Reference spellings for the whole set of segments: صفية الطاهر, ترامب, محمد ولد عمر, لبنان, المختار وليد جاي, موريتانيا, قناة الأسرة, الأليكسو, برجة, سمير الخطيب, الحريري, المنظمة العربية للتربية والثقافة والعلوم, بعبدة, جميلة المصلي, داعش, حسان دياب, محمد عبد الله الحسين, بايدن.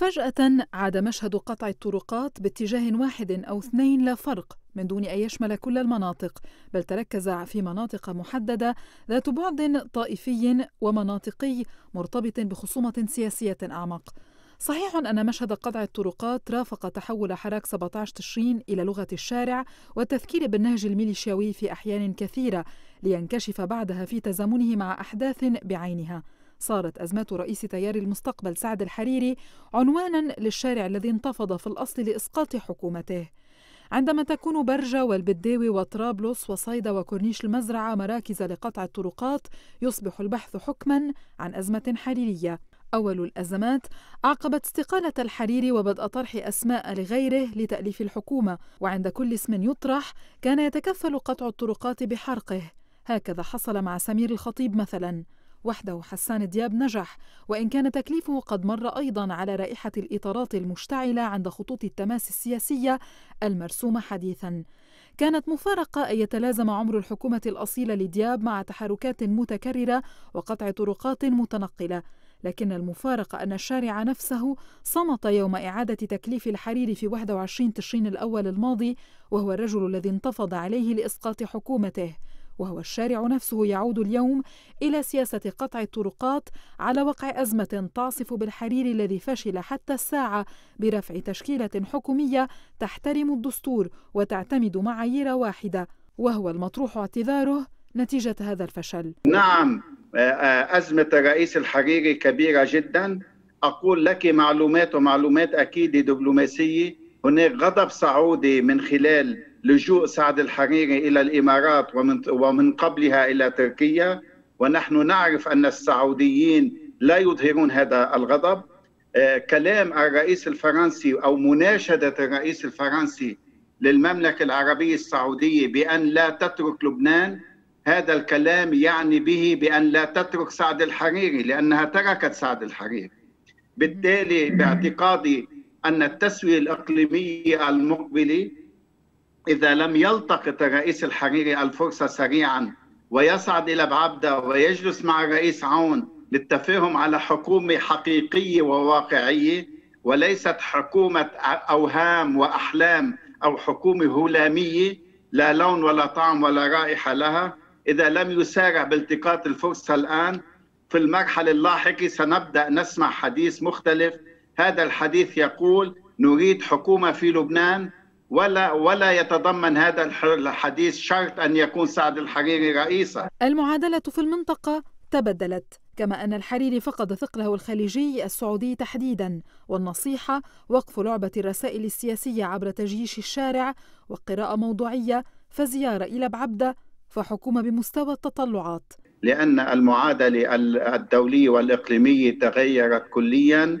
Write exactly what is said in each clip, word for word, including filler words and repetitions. فجأة عاد مشهد قطع الطرقات باتجاه واحد أو اثنين لا فرق من دون أن يشمل كل المناطق، بل تركز في مناطق محددة ذات بعد طائفي ومناطقي مرتبط بخصومة سياسية أعمق. صحيح أن مشهد قطع الطرقات رافق تحول حراك سبعة عشر تشرين إلى لغة الشارع والتذكير بالنهج الميليشياوي في أحيان كثيرة، لينكشف بعدها في تزامنه مع أحداث بعينها. صارت أزمة رئيس تيار المستقبل سعد الحريري عنواناً للشارع الذي انتفض في الأصل لإسقاط حكومته. عندما تكون برجة والبداوي وطرابلس وصيدا وكورنيش المزرعة مراكز لقطع الطرقات، يصبح البحث حكماً عن أزمة حريرية. أول الأزمات أعقبت استقالة الحريري وبدء طرح أسماء لغيره لتأليف الحكومة، وعند كل اسم يطرح كان يتكفل قطع الطرقات بحرقه. هكذا حصل مع سمير الخطيب مثلاً، وحده حسان دياب نجح، وإن كان تكليفه قد مر أيضاً على رائحة الإطارات المشتعلة عند خطوط التماس السياسية المرسومة حديثاً. كانت مفارقة أن يتلازم عمر الحكومة الأصيلة لدياب مع تحركات متكررة وقطع طرقات متنقلة، لكن المفارقة أن الشارع نفسه صمت يوم إعادة تكليف الحريري في واحد وعشرين تشرين الأول الماضي، وهو الرجل الذي انتفض عليه لإسقاط حكومته، وهو الشارع نفسه يعود اليوم إلى سياسة قطع الطرقات على وقع أزمة تعصف بالحريري الذي فشل حتى الساعة برفع تشكيلة حكومية تحترم الدستور وتعتمد معايير واحدة، وهو المطروح اعتذاره نتيجة هذا الفشل. نعم، أزمة الرئيس الحريري كبيرة جدا، أقول لك معلومات ومعلومات أكيدة دبلوماسية. هناك غضب سعودي من خلال لجوء سعد الحريري إلى الإمارات ومن قبلها إلى تركيا، ونحن نعرف أن السعوديين لا يظهرون هذا الغضب. كلام الرئيس الفرنسي أو مناشدة الرئيس الفرنسي للمملكة العربية السعودية بأن لا تترك لبنان، هذا الكلام يعني به بأن لا تترك سعد الحريري، لأنها تركت سعد الحريري. بالتالي باعتقادي أن التسوية الإقليمية المقبلة إذا لم يلتقط الرئيس الحريري الفرصة سريعا ويصعد إلى بعبدة ويجلس مع الرئيس عون للتفاهم على حكومة حقيقية وواقعية وليست حكومة أوهام وأحلام أو حكومة هلامية لا لون ولا طعم ولا رائحة لها، إذا لم يسارع بالتقاط الفرصة الآن، في المرحلة اللاحقة سنبدأ نسمع حديث مختلف. هذا الحديث يقول نريد حكومة في لبنان، ولا ولا يتضمن هذا الحديث شرط أن يكون سعد الحريري رئيسا. المعادلة في المنطقة تبدلت، كما أن الحريري فقد ثقله الخليجي السعودي تحديدا، والنصيحة وقف لعبة الرسائل السياسية عبر تجييش الشارع وقراءة موضوعية، فزيارة إلى بعبدة، فحكومة بمستوى التطلعات. لأن المعادلة الدولية والإقليمية تغيرت كليا.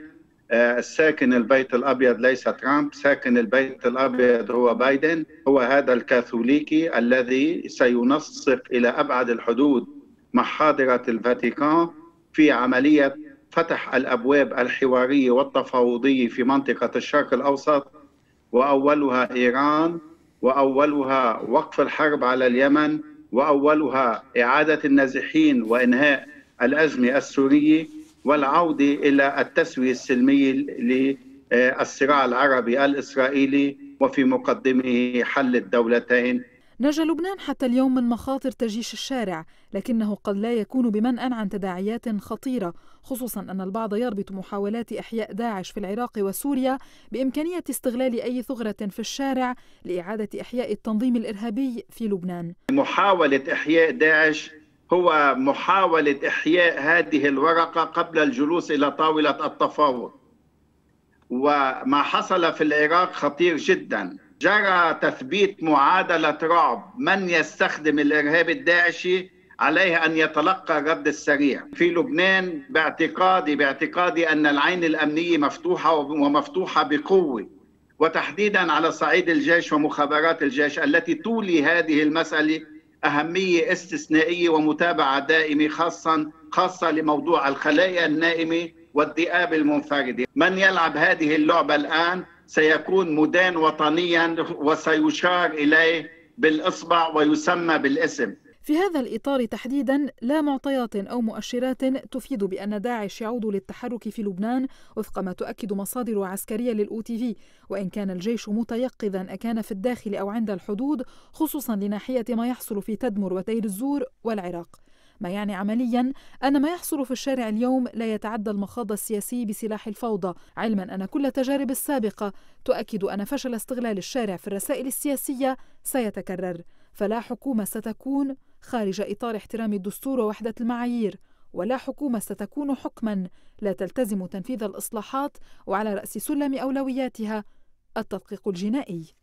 الساكن البيت الأبيض ليس ترامب، ساكن البيت الأبيض هو بايدن، هو هذا الكاثوليكي الذي سينسق إلى أبعد الحدود مع حاضرة الفاتيكان في عملية فتح الأبواب الحوارية والتفاوضية في منطقة الشرق الأوسط، وأولها إيران، وأولها وقف الحرب على اليمن، وأولها إعادة النازحين وإنهاء الأزمة السورية والعودة إلى التسوية السلمية للصراع العربي الإسرائيلي وفي مقدمه حل الدولتين. نجا لبنان حتى اليوم من مخاطر تجيش الشارع، لكنه قد لا يكون بمنأى عن تداعيات خطيرة، خصوصا أن البعض يربط محاولات إحياء داعش في العراق وسوريا بإمكانية استغلال أي ثغرة في الشارع لإعادة إحياء التنظيم الإرهابي في لبنان. محاولة إحياء داعش هو محاولة إحياء هذه الورقة قبل الجلوس إلى طاولة التفاوض، وما حصل في العراق خطير جدا. جرى تثبيت معادلة رعب، من يستخدم الإرهاب الداعشي عليه أن يتلقى الرد السريع. في لبنان باعتقادي باعتقادي أن العين الأمنية مفتوحة ومفتوحة بقوة، وتحديدا على صعيد الجيش ومخابرات الجيش التي تولي هذه المسألة أهمية استثنائية ومتابعة دائمة، خاصة خاصة لموضوع الخلايا النائمة والذئاب المنفردة. من يلعب هذه اللعبة الآن سيكون مدان وطنيا وسيشار إليه بالإصبع ويسمى بالاسم. في هذا الإطار تحديدا لا معطيات أو مؤشرات تفيد بأن داعش يعود للتحرك في لبنان وفق ما تؤكد مصادر عسكرية للأو تي في، وإن كان الجيش متيقظا أكان في الداخل أو عند الحدود، خصوصا لناحية ما يحصل في تدمر وتير الزور والعراق، ما يعني عمليا أن ما يحصل في الشارع اليوم لا يتعدى المخاض السياسي بسلاح الفوضى، علما أن كل التجارب السابقة تؤكد أن فشل استغلال الشارع في الرسائل السياسية سيتكرر، فلا حكومة ستكون خارج إطار احترام الدستور ووحدة المعايير، ولا حكومة ستكون حكما لا تلتزم تنفيذ الإصلاحات، وعلى رأس سلم أولوياتها التدقيق الجنائي.